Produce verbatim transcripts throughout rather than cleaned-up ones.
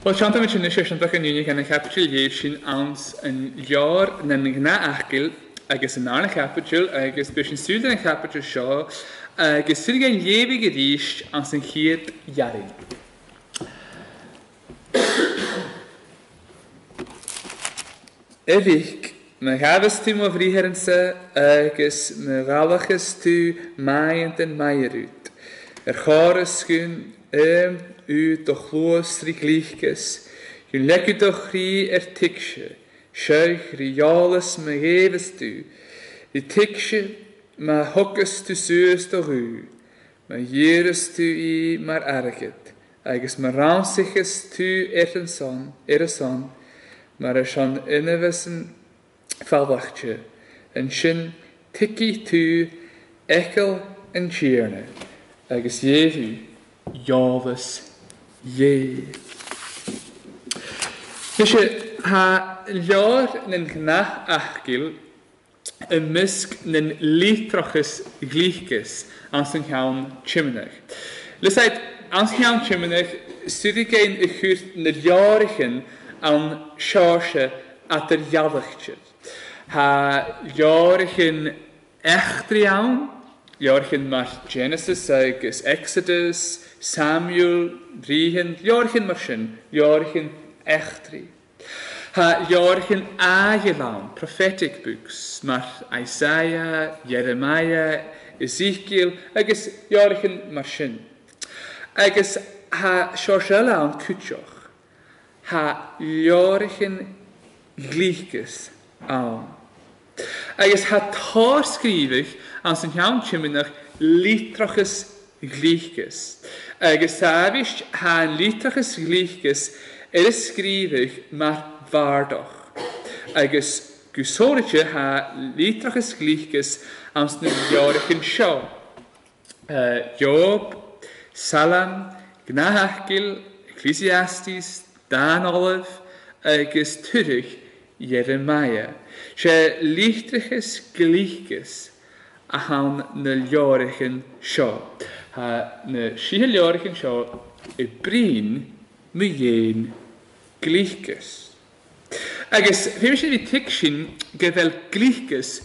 Pontchantam is initiationach an unig an a capital yevshin ans an yar na na achil agus an an capital agus bishin sud an capital shaw agus silgan yevi gedish ans an hiet yarin. Evik me gavest tu me vriherense agus me galachis tu maient en maierut. Er chores kun um u doch loosrig lichkes. Hun lekku doch ri er tiksje. Schuich riales me gevest tu. Die tiksje me hokkes tu suus doch u. Me jeres tu i maar erget. Agus me raamsiches tu er son, er son. Maar er zijn innewissen verwachtje. En zijn tikkie toe, ekel en tjerne. Ergens jehu, javes, je. Dus je ha jaar een gnach achkil, een misk een liefdrachis gliekes, aan zijn gaan chimmenig. Dus uit aan zijn gaan chimmenig, studie ik in de guurt een jarigen. An sjáse at er javachtje. Ha jarigen echtriaun, jarigen mar Genesis, agus Exodus, Samuel, Rihen, jarigen mar sin, jarigen echtri. Ha jarigen ajelaan, prophetic books, mar Isaiah, Jeremiah, Ezekiel, agus jarigen mar sin. Agus ha sjáselaan kutjoch. Ha jarigen gleiches aan. Agus ha taar skrivig aan zijn jaamtjeminach litraches gleiches. Agus savisch ha litraches gleiches er is skrivig maar waardig. Agus gusoretje ha litraches gleiches aan zijn jarigen sjau. Uh, Job, Salam, Gnahachil, Ecclesiastes, Dan Olive, agus Turich, Jeremiah. She lichtiges gleiches aan de jarigen sja. Ha de schiel jarigen sja, e brin meen gleiches. Agus, wie is die tiksin, gewel gleiches,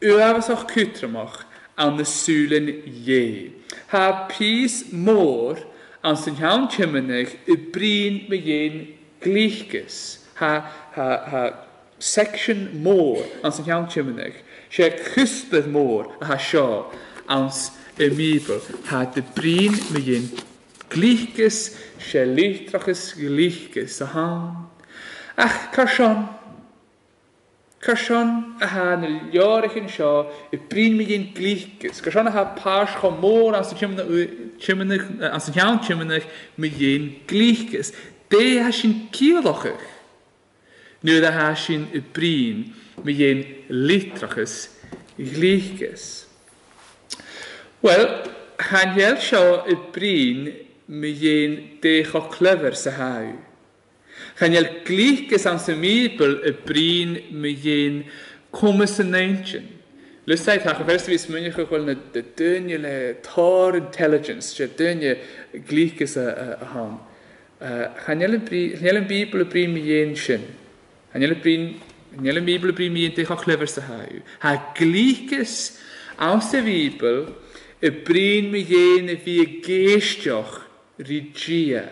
uavas ook kutramach aan de zulen je. Ha peace more. Als een hand chimmenig, een breen met een gleiches. Ha, ha, ha, section more. Als een hand chimmenig. She kusper more. Ha, sha. Als een meubel. Ha, de breen met een gleiches. She lichtraches gleiches. Aha. Ach, kashan. Kashan, aha, een jarigen sha. Een breen met een gleiches. Kashan, aha, paas gaan more. Als een chimmenig. Chimmenig, als een gaan chimmenig met geen gleiches. Die has je een kielochig. Nu dat has je een breen met geen litraches gleiches. Wel, gaan je al zo een breen met geen dega clever ze hou. Gaan je al gleiches aan zijn meubel een breen met geen komische neentje. Lustig hakken, first of all, is mijn gevoel de dunne tar intelligence, de dunne gleiches aan. Gaan jullie Bijbel brengen met je zin? Gaan jullie Bijbel brengen met je tegen clever te houden? Ha gleiches uit de Bijbel brengen met je wie geestjach regia.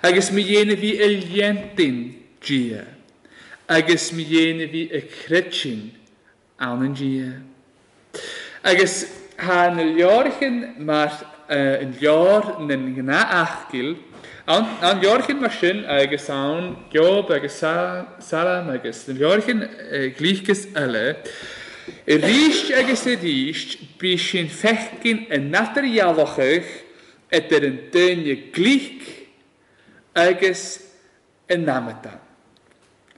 Agus met je wie eljentin gia. Agus met je wie een kretchen. Aanengie. Agus ha een jarigen maar een jaar een gnaachkil. Aan jarigen maar sin agus aan Job agus Salam agus een jarigen gleiches alle. Riest agus riest bishin fechkin en naterjalochig et er een dunje gleich agus een namatan.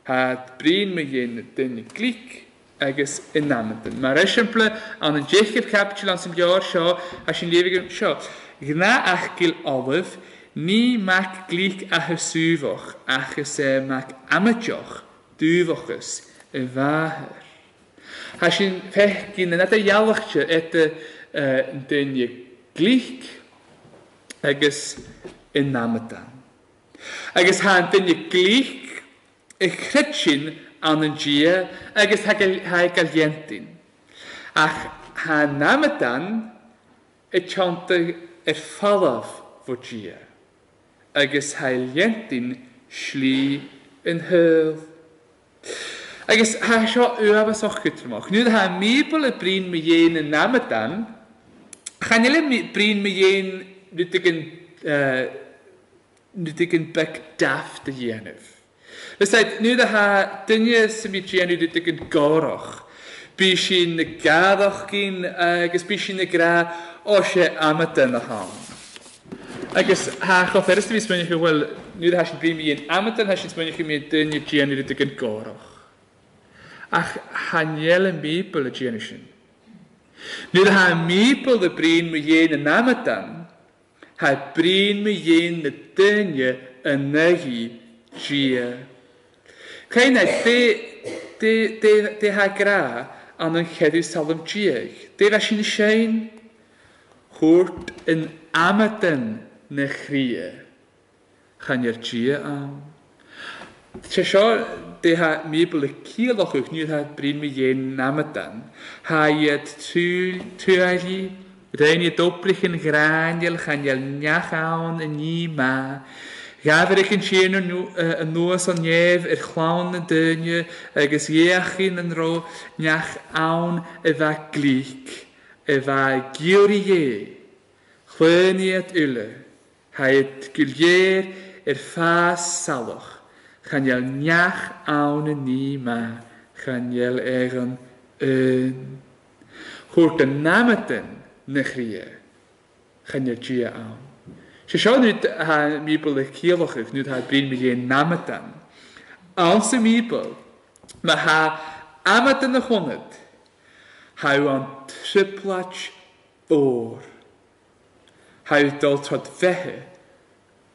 Het brein me je dunje gleich. Agus in nameten. Maar exempel aan een jeugdker kapitel aan zijn jaar zo, als je leven zo. Gna achkil alf, nie maak gleich aches suivach, aches maak amatjach, duvaches, een waher. Als je fechkin net een jallachje, ette den je gleich, agus in nameten. Agus han finne glich e chretsin an an gia agus hae galientin. Ach han namadan e chante e falaf vo gia agus hae lientin schli in hurl. Agus hae sio uabas och gytramach. Nid hae mibel e brin me jen e namadan chan ele brin me jen nudigin nu dikken bek daft de jenuf. Dus dat nu de ha dingen zijn met jenu nu dikken garach, bischin de garach gin, ges bischin de gra osje amaten ham. Ges ha gaat er eens te wisten wanneer je wel nu de ha zijn prima in amaten ha zijn wanneer je met dingen jenu nu dikken garach. Ach han jellen meepel de jenuschen. Nu de ha meepel de prima jenu amaten. Hij brengt me in de dingen en negie je. Kijk naar de de de de hagra aan een gedu salam je. De was in zijn hoort een amaten negie. Gaan je je aan. Tja, de ha meubele kiel dat ik nu heb brengt me in amaten. Hij het tuil tuili. Rein je doppelig in graanjel, gaan je njagaan en nima. Gaverik in tjeno en noos aan jev, er chlaun en dunje, ergens jechin en ro, njach aan eva glik, eva gyrije. Chwene het ulle, hij het guljeer, er faas salig. Gaan je njach aan en nima, gaan je eigen een. Hoort de namaten. Negrie, gaan je je aan. Ze zou nu haar meepel de kiel geven, nu haar brengt me geen namaten. Als een meepel, maar haar amaten nog honderd, hij won triplats oor. Hij daalt wat weg,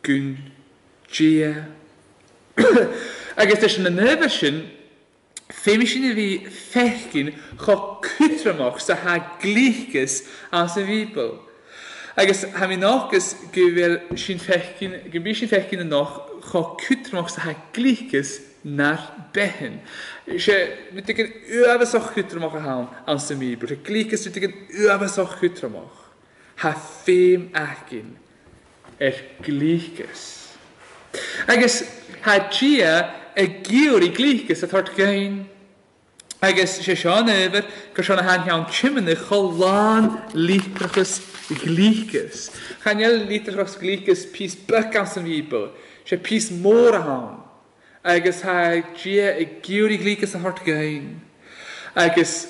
kun je. Ik heb tussen de nervischen, feminine wie fechkin, gaat kutramach, ze haar gleiches aan zijn wiebel. Ik heb me nog eens geweest fechkin en nog, gaat kutramach, ze haar gleiches naar behen. Ze moet ik een uabesach kutramach gaan aan zijn wiebel. Ze gleiches moet ik een uabesach kutramach. Haar fem eigen, er gleiches. Ik heb haar gia. Ik geef die gelijkes, dat houdt geen. Ik is zo'n over, kan zo'n hand gaan chimmen, gewoon literachs gelijkes. Gaan je literachs gelijkes, pies bek aan zijn wiebel, je pies moren gaan. Ik is hij, je, ik geef die gelijkes, dat houdt geen. Ik is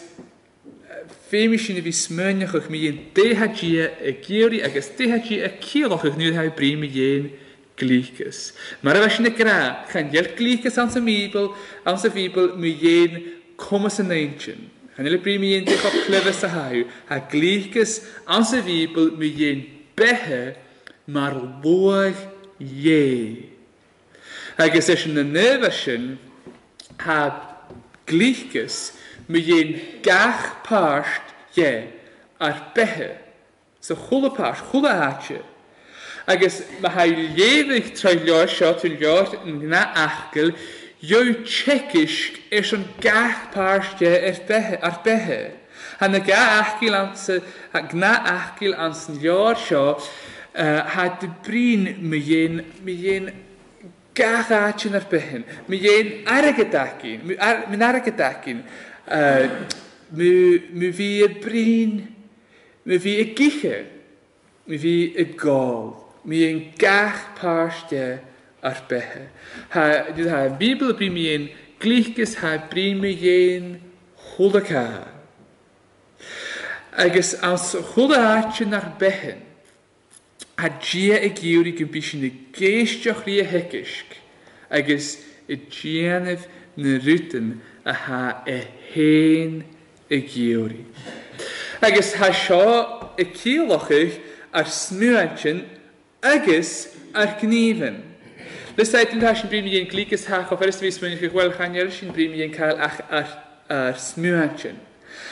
feminine wie smeunjig, ik meen D H G, ik geef die, ik is D H G, ik kiel, ik nu heb prima. Gleiches. Maar als je niet graag kan je gleiches aan zijn wiebel, aan zijn wiebel moet je komen zijn eentje. En je brengt je in de kleur zijn huid. Hij gleiches aan zijn wiebel moet je behe, maar woog je. Hij gezegd in de nervischen, hij gleiches moet je gaar paast je, er behe. Zo goede paast, goede haatje. Agus ma hae levig trai lor shot in lor na achkel, jo tjekisk is een gaagpaarstje er behe. Han a gaachkel anse, na achkel ansen lor shot, had de brien me jen, me jen gaagaatje er behen, me jen argetakin, me nargetakin, me wie brien, me wie giche, me wie gaal. Mij een gaagpaarstje arbehe. Hij doet haar Bijbel bij mij een gelijkes, hij brengt mij een goede kaar. Als als goede hartje naar behen, had je een geurig een beetje een geestjachrie hekisch. Als het jenef een ruten, hij een heen een geurig. Als hij zo een kielachig als smuurtje. Agus ar gnieven. Dus dat in haar brimie een klik is haak of er is wees men ik wel gaan jaren in brimie een kaal ach ar smuatchen.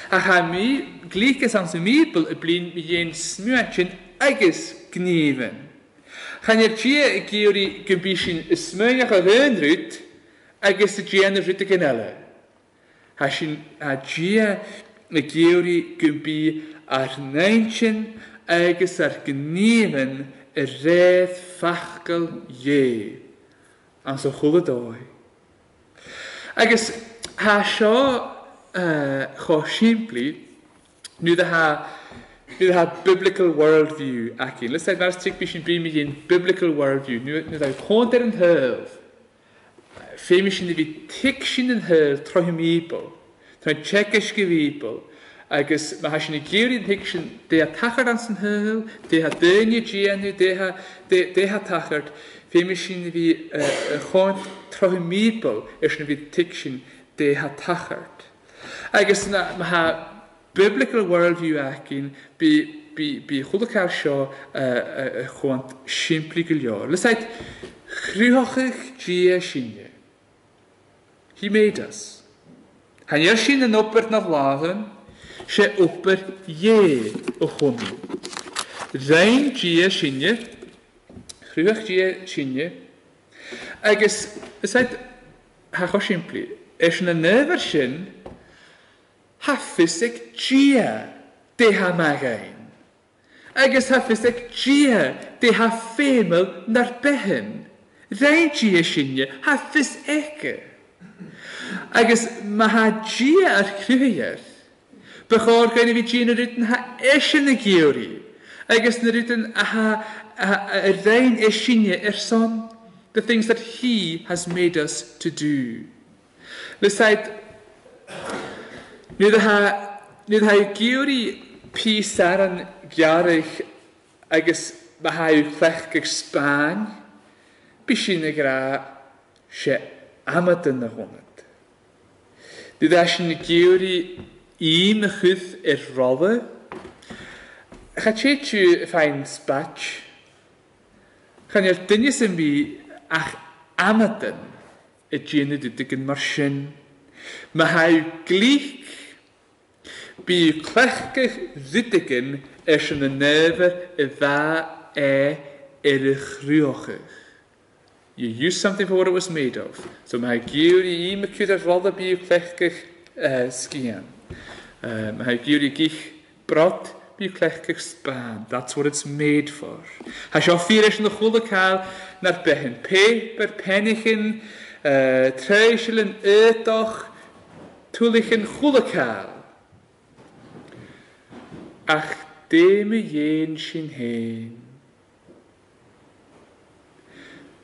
Ach haar mij klik is aan zijn meepel een brimie een smuatchen agus gnieven. Can you see Giri Gubishin Smurga Hernrut? I guess the Gianna Rutaganella. Hashin Agia Giri Gubi Arnanchin, I guess Argneven, a red fachkel ye. And so Huladoy. I guess Hasha Hoshimpley knew the Ha. You have biblical worldview, Aki. Let's say that's take Bishop Beamian biblical worldview. New that haunted and her famous in the detection and her Trohimipo, Trochekish people. I guess Mahashinigiri detection, they are Tachardans and her, they have Danya Gianu, they have they have Tachard, famous in the haunt Trohimipo, is in the detection, they have Tachard. I guess Maha. Biblical worldview acting be be be Hulukar Shaw uh want simply gilyor. Let's say Chriachine. He made us. Han Yashin and Upper Navlaven, she upper ye o homo. Rain Gia Shine Chriachie Shine. I guess said Hakoshimple. Eshna never shin. Hafisek Gia de Hamagain. I guess Hafisek Gia de Hafemel Narbehem. Rain Gia Shinya, Hafis Eke. I guess Mahagia are clear. Bechor can be Gina written ha Eshenagiri. I guess written aha Rain Eshinya Erson. The things that he has made us to do. Beside. Nid ha nid ha gyuri pisaran gyarich agus bahai chlech Spain bishin gra she amaten nahonet. Nid ha shin gyuri in hith er rove. Gachetu fein spatch. Kan er tenisen bi ach amaten et gene de dicken marschen. Mahai glich Be clerke zittigen as een never eva e ergruoge. You use something for what it was made of. So my guri ime could have rather be clerke skian. My guri gich brat be clerke span. That's what it's made for. Has je vier is in de goede kaal naar behen paper pennigen treiselen uitdag toeligen goede kaal. Ach, dem jenshin hen.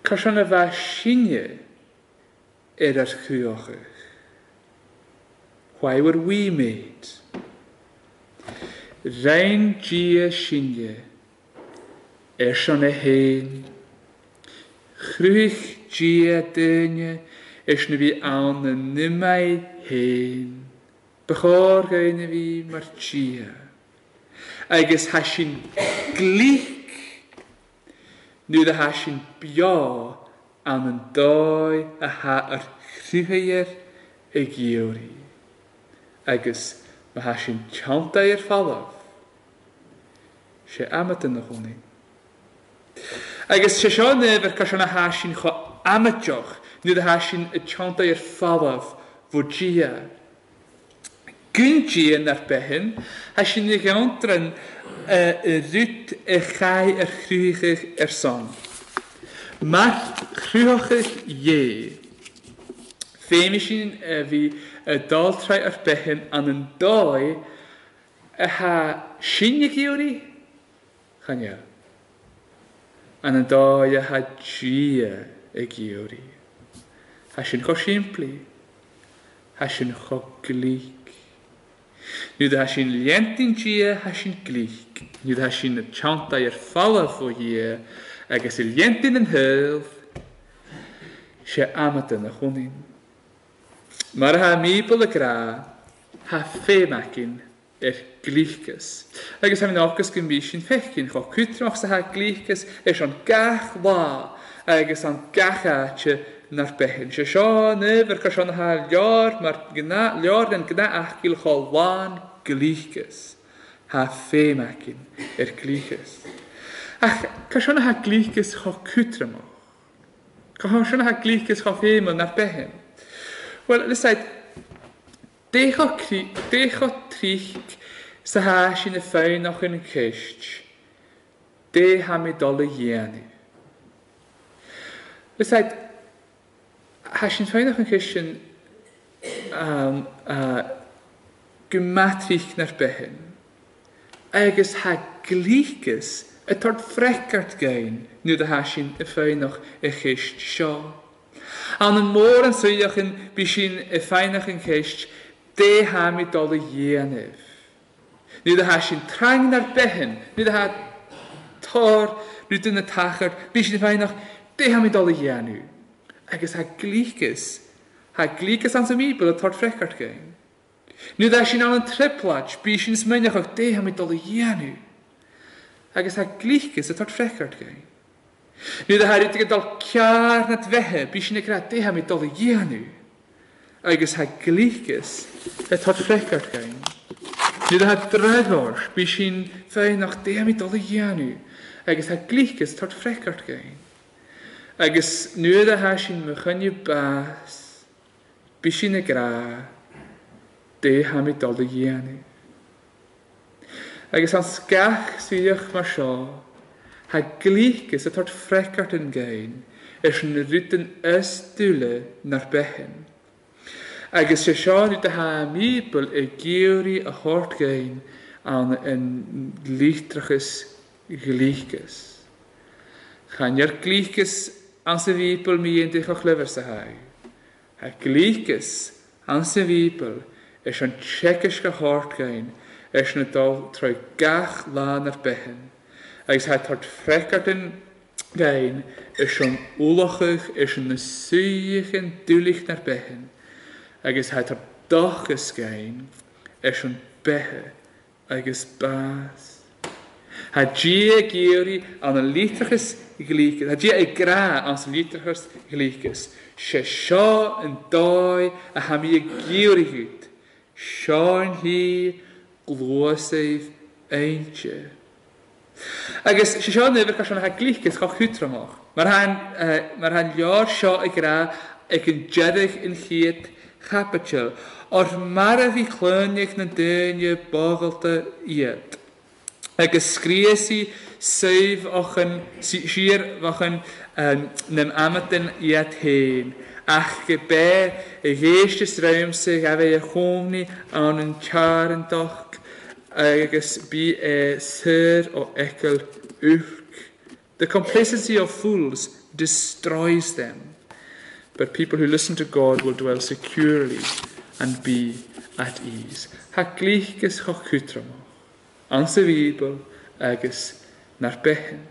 Kashana vashinje er archuoch. Why were we made? Rein gia shinje er shone hen. Chruich gia denje er shne wie aane nimai hen. Bechor geine wie marchia. I guess Hashin Gleek knew the Hashin Bia and die a hatter Kruheyer a Giori. I guess Mahashin Chantayer Falav. She amateur the honey. I guess Sheshan never Kashana Hashin Ho amateur knew the Hashin a Chantayer Falav Vojia. Gunji in haar behen, als je niet ontren, ruut en gij er gruwig er zon. Maar gruwig je. Femischen wie daltrij er behen aan een dooi, ha shinje giori, gaan ja. Aan een dooi ha gie giori. Als je nog simpel, als je nog gelijk. Nu dat je een lentinje hebt, een klik. Nu dat je een chanta er vallen voor je, en als je lentinen helft, je amaten er gewoon in. Maar haar meepelen kra, haar vee maken er klikjes. En als je een akkes kan bieden, vechten, ga kutten als haar klikjes, is een kach waar, en als een kachaatje. Naar behen. Ze zijn never gaan haar jaar, maar jaren gna achkil gewoon gelijkes. Haar vee maken, er gelijkes. Ach, ka shona ha glikes ha kutrema. Ka shona ha glikes ha fema na behem. Well, let's say, decha tri, decha trich, sa hash in a fein nach in a kist. De ha me dolle jene. Let's say, hash in fein nach in kistin, um, uh, gematrich nach behem. Agus ha glikes, het wordt frekkert gein, nu de haashin de feinach e chist sha. Aan de morgen zullen bishin e feinach en chist, de ha met alle jenev. Nu de haashin trang naar behen, nu de ha tor, nu de tacher, bishin e feinach, de ha met alle jenu. Agus ha glikes, ha glikes aan zijn miebel, het wordt frekkert gein. Nu dat je aan een triplatsch, bishin is mijn nog, de ha met alle jenu. Agus ha glikes, het wordt frekkert gein. Nu de ha rütige dal kjaar net wehe, bishin ekra de ha met alle jenu. Agus ha glikes, het wordt frekkert gein. Nu de ha drevor, bishin feinach de ha met alle jenu. Agus ha glikes, het wordt frekkert gein. Agus nu de ha shin mechanje baas, bishin ekra de ha met alle jenu. Agus an skach syach mar sha, ha glikes het hart frekkert in gein, is an rytten östule naar behen. Agus se sha nu de ha miepel e geuri a hort gein aan een lichtriges glikes. Gaan jer glikes aan se wiepel mi en dich och lever se hai. Ha glikes aan se wiepel is an tjekkiske hort gein, is een dal trouw gach laner behen. Als het hart frekkerten gein, is een ulachig, is een zuig en dulig naar behen. Als het hart dages gein, is een behe, als baas. Had je geuri aan een litriges gelijkes, had je gra aan een litriges gelijkes. Ze scha en daai, en hem je geuri goed. Schaun hier, glosseif eintje. Agus se seo nuair go seanna glicas go chuitreamach. Mar an leor seo ag rá ag an deirg in chiad chapatil, ar mar a bhí chlóineach na daoine bágailte iad. Agus scríosaí saobh achan siar bhachan nam amatan iad hain. Ach gebe e geestes ruimse gawe e chomni aan een tjarendag agus bi e sir o ekel uch. The complacency of fools destroys them, but people who listen to God will dwell securely and be at ease. Ha glikes go chutramo, an se wiebel agus naar behen.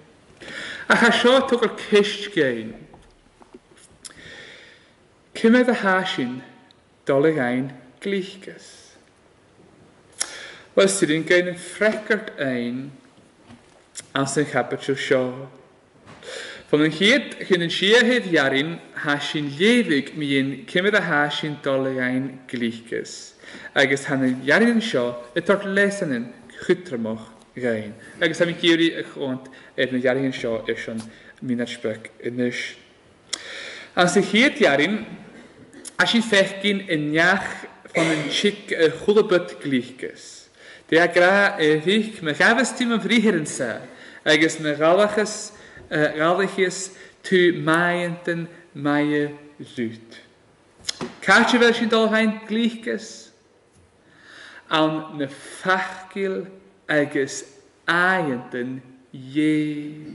Ach ha seo tugar kisht gein. Kimme de haashin dolig ein glikes. Wel sy'n gein een frekkert ein aan zijn chapatil seo. Van een geet gyn een siarhead jarin haashin levig mi een kimme de haashin dolig ein glikes. Agus han een jarin seo et tort lesanen chytramach gein. Agus ham een geuri ag ond er een jarin seo is an minarspek inish. Aan zijn geet jarin als je vechtgin in jaag van een chic goedebut glikes. Die agra vich me gavestim en vrieren sa, agus me galaches galaches tu maaienten maaie zuid. Kaartje wel je dolhein glikes aan ne fachkil agus aaienten je.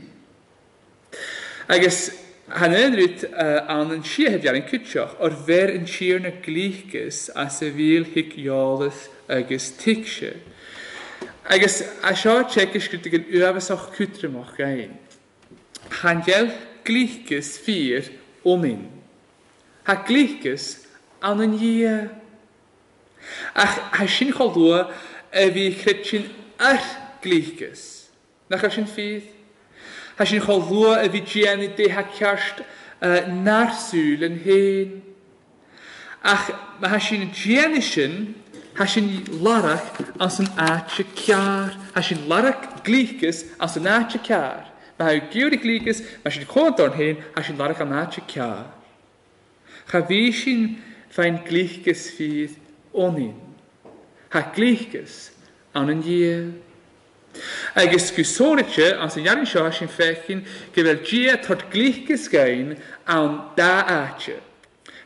Agus han eindruid aan een siarheidjaar in Kutschach, or ver een siarne glikes aan se wiel hik jales agus tikshe. Agus a seo tjekish grytig an uabasach kutramach gein. Han jel glikes fyr omin. Ha glikes aan een jie. Ach, ha sin chaldua e vi chretsin ar glikes. Nach ha sin fyr? Als je gaat lopen, wie jij die haar kerst naar zullen heen. Ach, maar als je een jennischen, als je een lark als een aardje kaar, als je een lark gelijk is als een aardje kaar, Mae hau gyrig ligas, mae sy'n chod o'n hyn, a sy'n larach am nad sy'n cael. Cha fi sy'n fain glychgas fydd onin. Ha glychgas awn yn diew. Agus gwsonitio, am sy'n iawn sio sy'n fechin, gyfer diew tord glychgas gain awn da atio.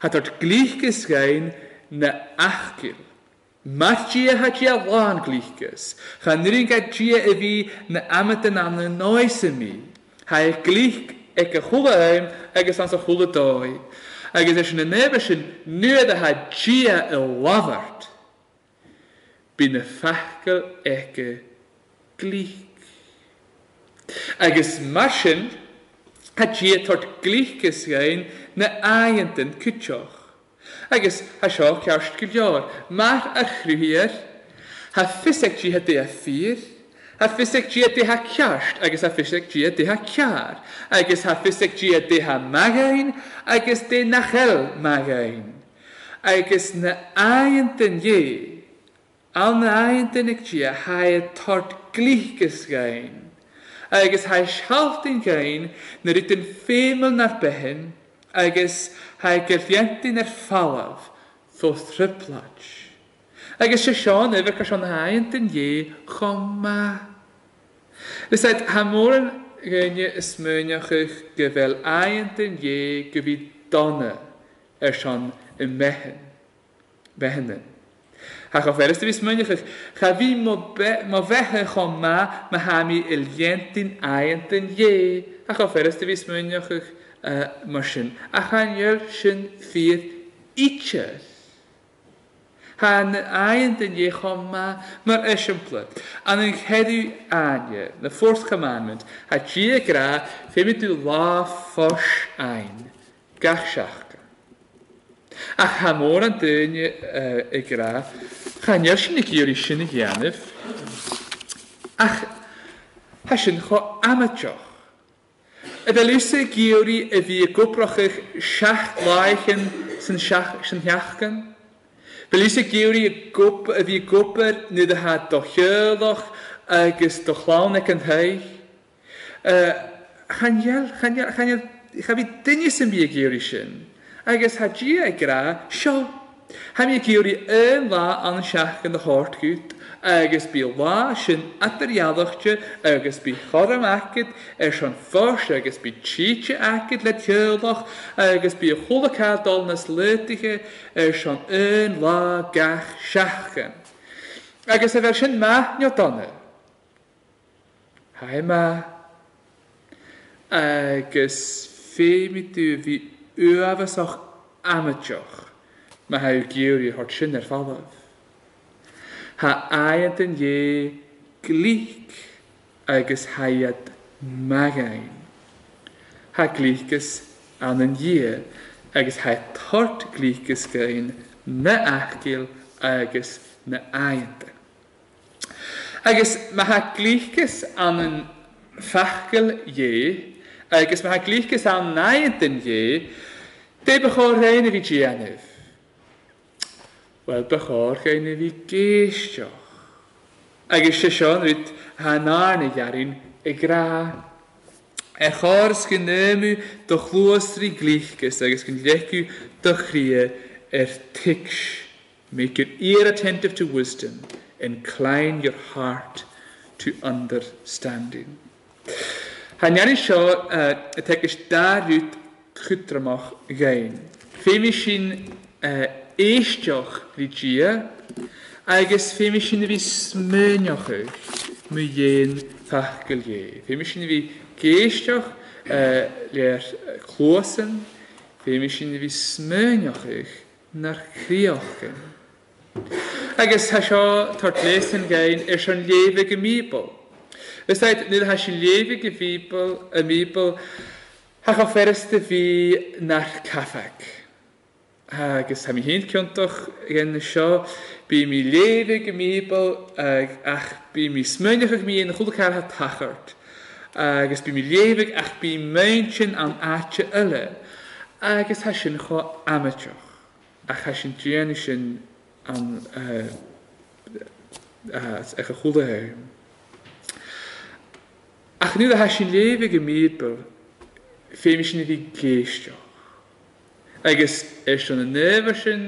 Ha tord glychgas gain na achgyl. Matjia had ye lan gleichkes, Hanrin gat ye evi na amaten an the noisemi. Hai gleich eke hulaim, egesans a huladoi. Egesation and nevishin near the had ye a lovert. Bin a fakel eke gleich. Eges marschen had ye tot gleichkes rein na ayenten kitchoch. Agus ha seo ceist go bheor, mar a chruíar, ha fiseg dí a dé a fír, ha fiseg dí a dé a ceist, agus ha fiseg dí a dé a cear, agus ha fiseg dí a dé a magain, agus dé na chel magain, agus na aintan dí, al na aintan ag dí a hae tort glíchas gain, agus hae shaltin gain, na rytin fémel nar behin, agus hae gerlientyn ar falaf ddoth rhyblach. Agus sy'n Sean efer ca Sean haentyn ie choma. Lysaid hamor yn gynnu ysmyniach eich gyfel haentyn ie gyfi dona ar Sean yn mehen. Mehen. Hach o ferys dyfi ysmyniach eich cha fi mo fehen choma ma hami elientyn haentyn ie. Hach o ferys dyfi ysmyniach eich Machine. Achan Yerchen fear eacher. Han iron den ye homma, mer eschimplet. An in hedu anje, the fourth commandment, had ye gra, femitu la fosh ein, gachschachka. Ach hamoran den ye a gra, han Yerchen Kirishin Yanif. Ach Hashin ho amateur. At the Lucy Giori, if ye goprachig shacht lachen, sin shach sin jachen. The Lucy Giori, gop, if ye goper, nu de had doch jeurloch, agus doch launek en hei. Gaan jel, gaan jel, gaan jel, gaan wie dinjes in wie Giori sin. Agus had je a gra, show. Ham je Giori een la aan shachen de hartgoed. Agus bí lá sin atariaalachte agus bí choram acid ar sin fós agus bí títe acid le teolach agus bí cholacádal nas letige ar sin un lá gach seachan. Agus a bheith sin maith nio donna. Hai maith. Agus féimiú bhí uafasach amateach ma hau géirí hort sin ar falaf. Ha aedan ye glich agus haiad magain. Ha glichas anan ye agus hae tort glichas gain na achgil agus na aedan. Agus ma ha glichas anan fachgil ye agus ma ha glichas anan aedan ye de bachor reine vi gianif. Wel, bachor gain i fi geisioch. Agus sy'n siôn ryd hanarn y iarin y gra. Eich o'r sgyn ymw doch lwysri gleichgys agos gyn llecw doch rhea er tics. Make your ear attentive to wisdom. Incline your heart to understanding. Han iarin siôn y tegys da ryd chydramach gain. Femi sy'n Eisteach bhí dia, agus féimi sin bhí smúneachach mu dhéan fachgail dhé. Féimi sin bhí géisteach lear chlósan, féimi sin bhí smúneachach nar chríochgan. Agus ha seo tart lésan gain ar sin léibh a míbal. Lysaid nid ha sin léibh a míbal ha cha ferasta bhí nar cafach. Agus ha mi hyn cyntach gen sio, by mi lefig y mibl, ach by mi smynach ag mi yn chwlgar ha tachart. Agus by mi lefig ach by meintin an atio yla. Agus ha sy'n cho amatioch. Ach ha sy'n dien sy'n an eich a chwlgar. Ach nu has sin léve gemébel féimisin vi géisteach. Agus is an nevesin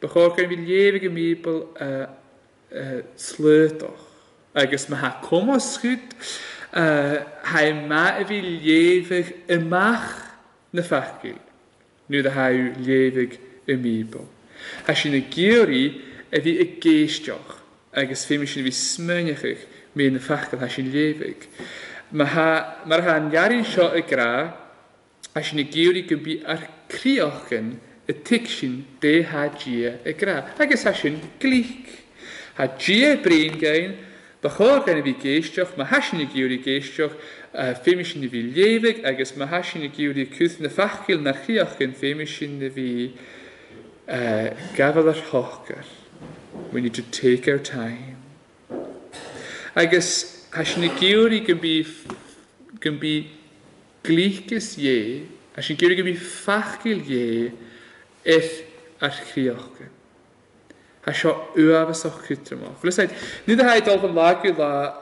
bechorken vi léve gemébel sleutoch. Agus ma ha kommas goed ha ma vi léve emach na fachgil. Nu de ha u léve gemébel. Has sin a géri a vi a géisteach. Agus féimisin vi smönjachich me na fachgil has sin léve. Mar ha an jarin seo a gra, as sin a géirí go bí ar críochgan a tic sin dé ha dia a gra. Agus has sin glíc. Ha dia brein gain, ba chór gan a bhí géisteach, ma ha sin a géirí géisteach, féimi sin a bhí léibig, agus ma ha sin a géirí cúth na fachgil na críochgan féimi sin a bhí gafal ar hochgar. We need to take our time. Agus as an georig can be can be gleiches ye, as an georig can be fachgil ye, if as kriachke. As scho uavas och kutrema. Plus att nu det här är allt om lagu la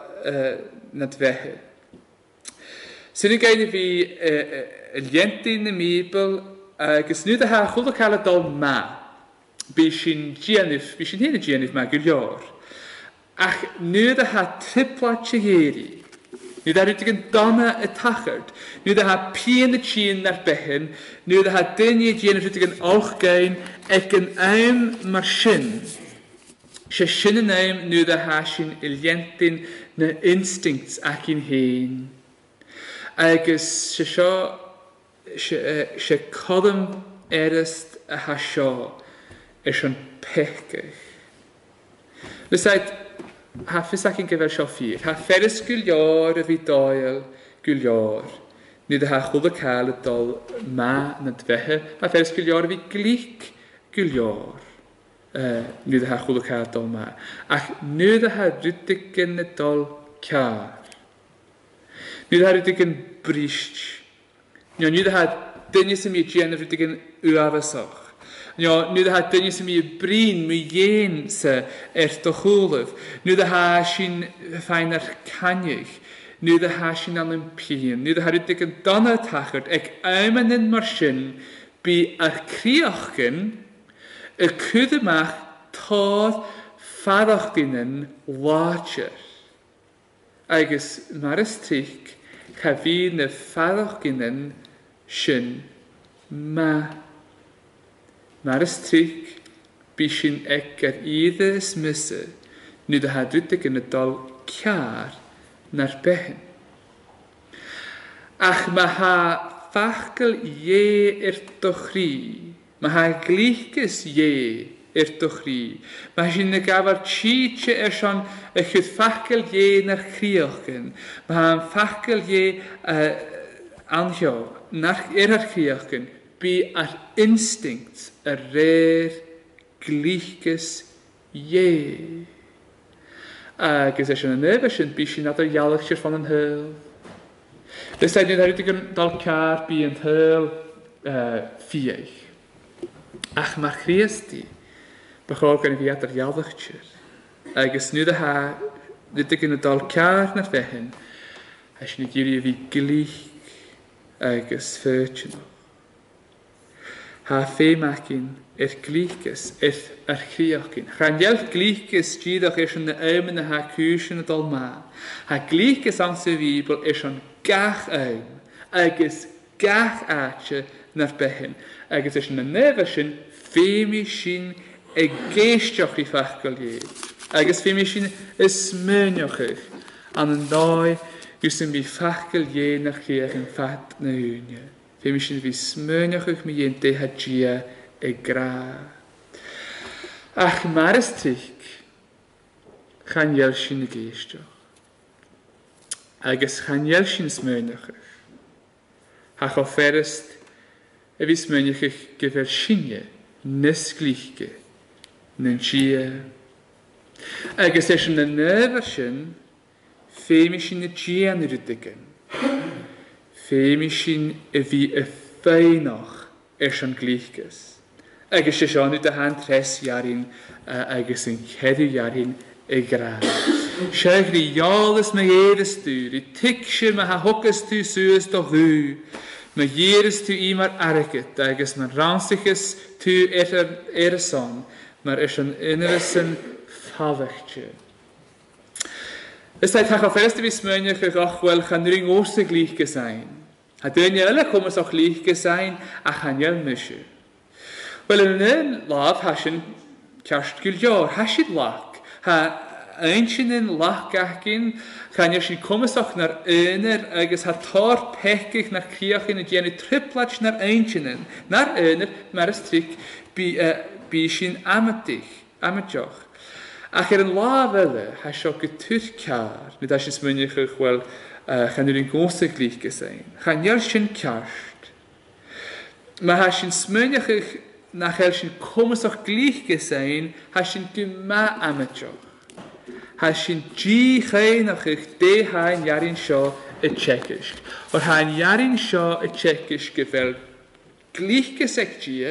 net vähe. Sen kan vi eljentin i mibel, ges nu det här skulle kalla dal ma. Bishin genif, bishin hela genif ma guljar. Ach, nu det här tripplatje geri, nu det här utifrån dana är tachert, nu det här pina tjien när bähen, nu det här denje tjien utifrån algein, äcken en marschin. Se schinnen en nu det här sin eljentin na instincts äcken hen. Ägges se sjå, se kodem erest a ha sjå, är sjön pekig. Det säger ha fysakin gyfer siofir, ha ferys gwylior y fi doel gwylior, nid ha chwyd o cael y dol ma nad fehe, ha ferys gwylior y fi glic gwylior, nid ha chwyd o cael y dol ma, ac nid ha rydigyn y dol car, nid ha rydigyn brisg, nid ha dynis ym i dien y rydigyn uafasoch, nu det här den som är brin med jense är då själv. Nu det här sin finer kanjig. Nu det här sin olympien. Nu det här uttrycket dana taget. Ek ämen en marschen bi arkriachen. Ek kunde mig ta fadachtinen watcher. Eges marestrik kavine fadachtinen schön ma. Naar is trik, bishin ekker ieders misse, nu de haar druttig in het dal kjaar naar behen. Ach, ma ha fachkel je er toch rie, ma ha glikes je er toch rie, ma ha in de gavar tjietje er schon, er goed fachkel je naar kriochen, ma ha fachkel je anjo, naar er kriochen, bij haar instinct. A rare gleiches je. Agus is een nevesin bishin dat er jaligtje van een heul. Dus dat nu dat ik een dalkaar bij een heul vieg. Ach maar Christi, begorgen wie dat er jaligtje. Agus nu dat hij dat ik een dalkaar naar vegen, hij is niet jullie wie gleich. Agus veertje. Ha fémachin er gleiches, er chriachin. Chan jelf gleiches gydach er sy'n ym na ha cwysyn y dal ma. Ha gleiches am sefibl er sy'n gach ym, agos gach atio na'r behen. Agos er sy'n nefysyn femi sy'n e geisioch i fachgol ie. Agos femi sy'n ysmynioch eich. An yn doi gysyn mi fachgol ie na chriachin ffat na hwnnw. Femi sy'n fi smynioch eich mi yn dehagia e gra. Ach, mae'r ystrych chan iael sy'n y geistioch. Agos chan iael sy'n smynioch eich. Hach o fferyst e fi smynioch eich gyfer synia nesgliche nyn gia. Agos e sy'n y nefer sy'n femi sy'n y gia yn rydigyn. Femi sy'n y fi y ffeinoch er sy'n gleiches. Agos eisiau nhw dy ha'n tres iarin agos yn cedw iarin y graf. Shachri Yalis me yeres tu, the Tikshe me ha hockes tu sues do hu, me yeres tu imar arget, agus me ransiches tu erson, mar is an innersen favechtje. Es hat ha feste bismönche gach wel kan ring oste glich gesein. Hat denn ja alle kommen so glich gesein, ach han ja mische. Well ne love hashin chastkil yor hashid lak. Ha einchinen lachgachin kan ja shi kommen so nach einer eges hat tor pechig nach kirchen und jene triplatsch nach einchinen. Nach einer marstrik bi Bishin amatig, amatjoch. Acher in Lavelle has schon getürkar, mit das ist möglich, weil kann nur in große Gleiche sein. Kann ja schon kascht. Man hat schon möglich, nachher schon kommen so Gleiche sein, hat schon gemacht amatjoch. Hat schon die Geinachich, die haben Jarin schon etchekisch. Und haben Jarin schon etchekisch gefällt. Gleiche sagt sie,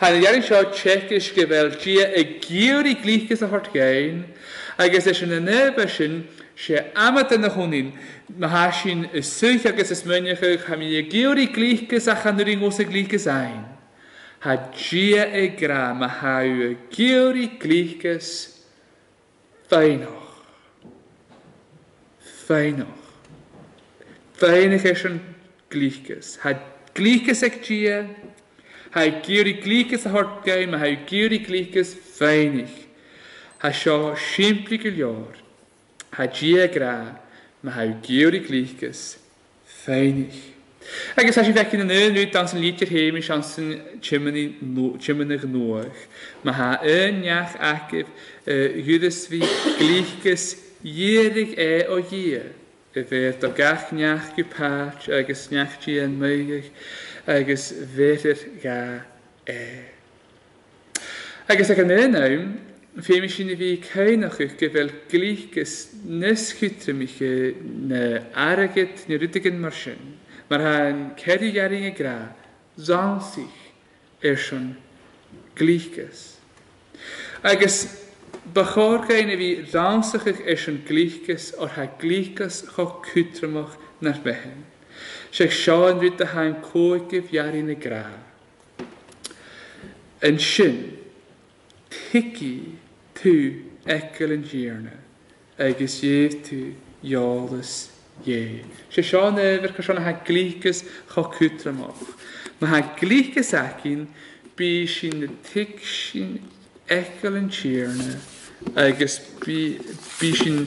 Han jarin sha tschechisch gewählt, die ein Giori gleiches hat gehen, aber es ist eine Nebischen, die Amate nach unten, man hat ihn sicher, dass es Mönche haben, die Giori gleiches kann nur in uns gleiches sein. Hat die ein Gramm, man hat ein Giori gleiches Feinach. Feinach. Feinach ist ein Gleiches. Hat Gleiches sagt die, Hij gierig gelijkes hart geven, maar hij gierig gelijkes weinig. Hij schaal schimpelig jaar. Hij gier gra, maar hij gierig gelijkes weinig. Ik zeg als je weg in een uur nu dan zijn liedje heen, is dan zijn chimmenig nodig. Maar hij een jaar akkev, judes wie gelijkes gierig e o gier. Er werd ook echt niet gepaard, er is niet geen mogelijk. Agus verder ga e. Agus ag an ennaum, fé mi sin bhí céinachich go bhfuil gleichas nescutrimige na airgid na rudagan mar sin, mar an céadú dhearing a gra, zánsich ar sin gleichas. Agus bachorgain a bhí zánsachich ar sin gleichas or ha gleichas cho cutrimach nar behin. Sheikh Sean with the hand coat give Yarin a grab. And Shin, Tiki, two Ekel and Jirna, Agus Yev to Yalus Yev. Sheikh Sean ever Kashana had Gleekes Hakutramach. Maha Gleekes Akin, be Shin the Tikshin Ekel and Jirna, Agus be Shin.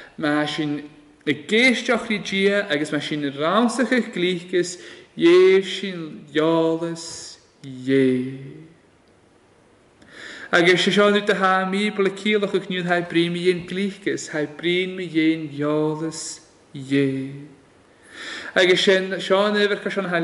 Maar als je een geestje hebt, als je een raamsige gelijk is, jeef je alles je. Als je zo nu te gaan mee, blokkeer ik nu hij brengt me een gelijk is, hij brengt me een alles je. Als je zo nu werkt, zo hij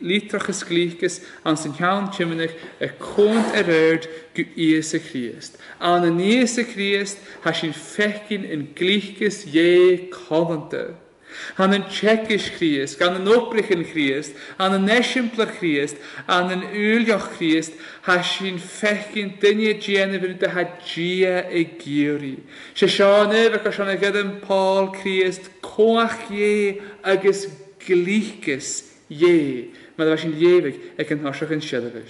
litriges gelijk is, aan zijn hand chimmenig, er komt eruit. Geëse Christ. Aan een Jeese Christ has je vechten in gleiches je kalende. Aan een Tschechisch Christ, aan een oprichten Christ, aan een neschimpler Christ, aan een uljach Christ has je vechten den je gene van de hadjia egiri. Ze schauen even, we gaan even een Paul Christ koach je agus gleiches je. Maar dat was in jevig. Ik kan nog een schilderij.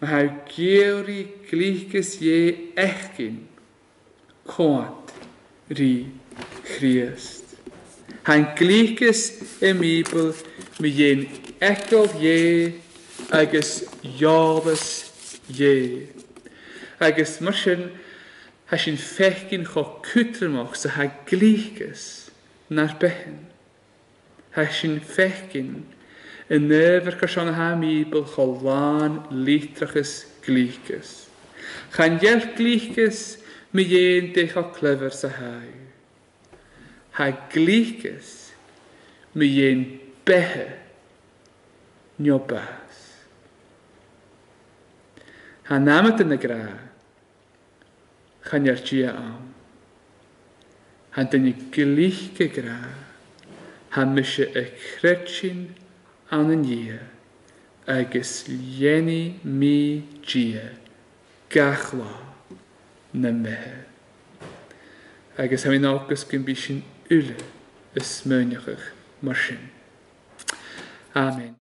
Maar hij geuri gleiches je echtkin, koot, ri, Christ. Hij gleiches in Bibel met je echtel je, agus jabes je. Agus misschien has je een vechtkin gekoeter mag, zo hij gleiches naar behen. Has je een vechtkin. En never kan hem Bibel gewoon litriges gelijkes. Gaan jij gelijkes me dhéantaigh ó cleibhir sa haghaidh. Tá glíchas me dhéann bethe nó bás. Tá námat na grá chaneartía am. Tá daine glíchca grá tá mise a chreitsin an an dia agus léanaí mí dia gach lá na methe. Agus tá mí nágus go bhí sin Ule is meunachach mar sin. Amen.